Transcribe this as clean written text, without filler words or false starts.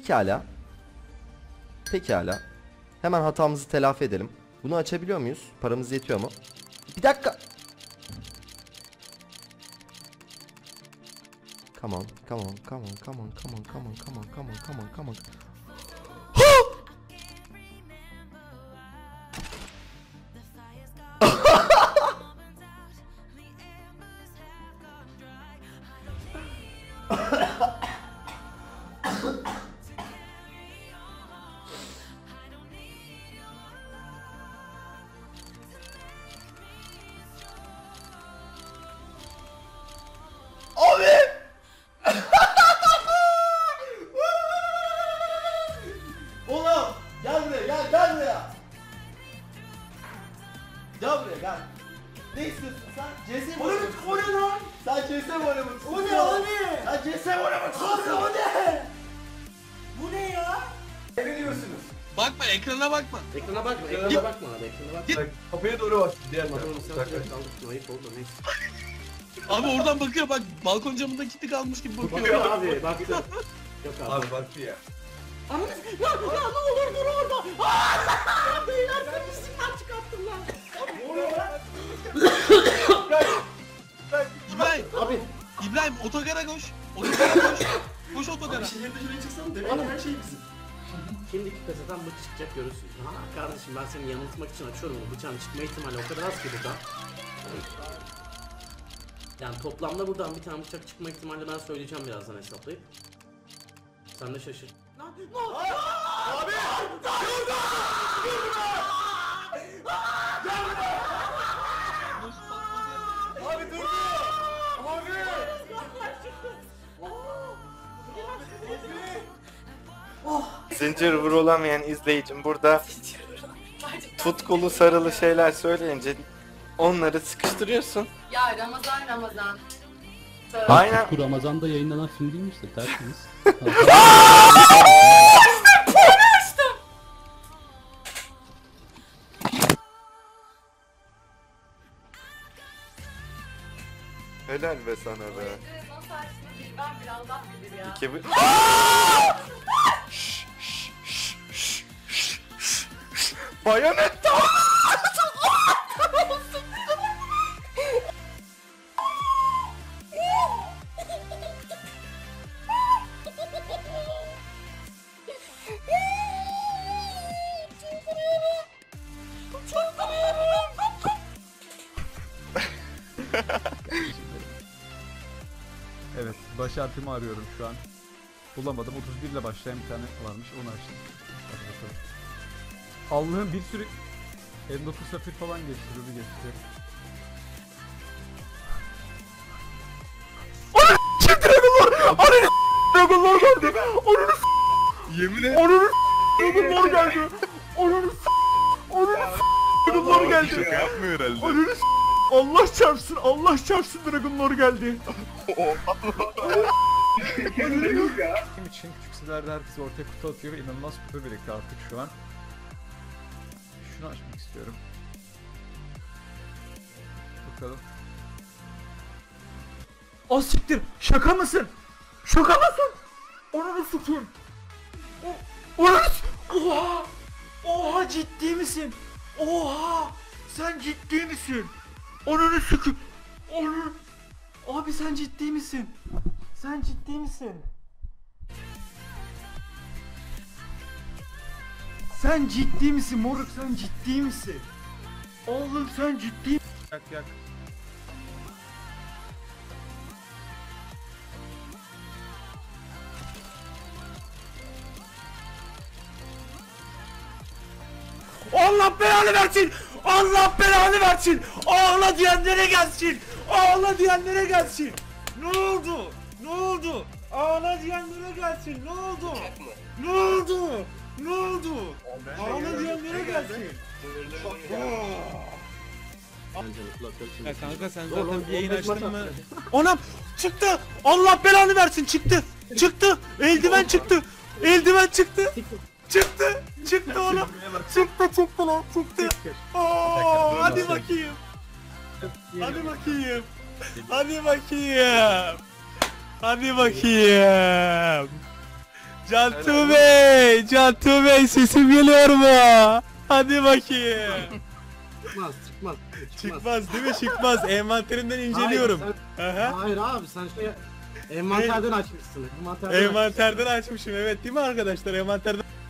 Pekala. Pekala. Hemen hatamızı telafi edelim. Bunu açabiliyor muyuz? Paramız yetiyor mu? Bir dakika. Come on, come on, come on, come on, come on, come on, come on, come on, come on, come on. Abi oradan bakıyor bak, balkon camında kilitli kalmış gibi bakıyor. Bakıyor abi, baktı. Yok abi. Abi baktı ya. Anladın mı? Ya ne olur dur orada. Aaaa! Beyler kırmışlıklar çıkarttım lan. Abi ne oluyor lan? İbrahim. Abi. İbrahim otogara koş. Otogara koş. Koş otogara. Abi şehirde şuraya çıksana demek her şey bizim. Şimdiki kasadan bıçak çıkacak görürsün. Ha kardeşim ben seni yanıltmak için açıyorum bu bıçağın çıkma ihtimali o kadar az ki burada. Yani toplamda buradan bir tane bıçak çıkma ihtimali ben söyleyeceğim birazdan hesaplayıp. Sen de şaşır. Abi! Durma! Durma! Abi durma! Abi! Abi! Zincir vurulamayan izleyicim burada tutkulu sarılı şeyler söyleyince onları sıkıştırıyorsun. Ya Ramazan Ramazan. Aynen. Ramazan'da yayınlanan film değil mi işte? Tertemiz. Helal be sana be. Ben bir Allah bilir ya. İki bu... Bayanetta! Evet, baş harfimi arıyorum şu an. Bulamadım. 31 ile başlayan bir tane varmış. Onu açtım. Allah'ım bir sürü Endopur Safir falan geçti, Ruby geçti. Onun s***** Dragon Lore! Onun s***** Dragon Lore geldi! Onun s***** Yemin et! Onun s***** Dragon Lore geldi! Onun s***** Dragon Lore geldi! Şaka yapmıyor herhalde. Onun s***** Allah çarpsın, Allah çarpsın Dragon Lore geldi! Benim için küçükselerde herkes ortaya kutu atıyor ve inanılmaz kutu birlikte artık şu an. Şunu açmak istiyorum. Bakalım. O siktir! Şaka mısın? Şaka mısın? Onu sikeyim. Onu oha! Oha ciddi misin? Oha! Sen ciddi misin? Onu sikeyim. Onu abi sen ciddi misin? Sen ciddi misin? Sen ciddi misin moruk, sen ciddi misin? Oğlum sen ciddi misin? Yak yak. Allah belanı versin! Allah belanı versin! Ağla diyenlere gelsin! Ağla diyenlere gelsin! Ne oldu? Ne oldu? Ağla diyenlere gelsin! Ne oldu? Ne oldu? Ne oldu? Ağla diyenlere gelsin! Ya kanka sen zaten bir yayın açtın mı? Anam! Çıktı! Allah belanı versin! Çıktı! Çıktı! Eldiven çıktı! Eldiven çıktı! Çıktı! Çıktı oğlum! Çıktı çıktı lan! Çıktı! Ooo! Hadi bakayım! Hadi bakayım! Hadi bakayım! Hadi bakayım! Cantu Bey, Cantu Bey sesim geliyor mu? Hadi bakayım. Çıkmaz, çıkmaz. Çıkmaz değil mi? Çıkmaz. Envanterimden inceliyorum. Hayır, sen, hayır abi sen şöyle envanterden açmışsın. Envanterden açmışım evet değil mi arkadaşlar? Envanterden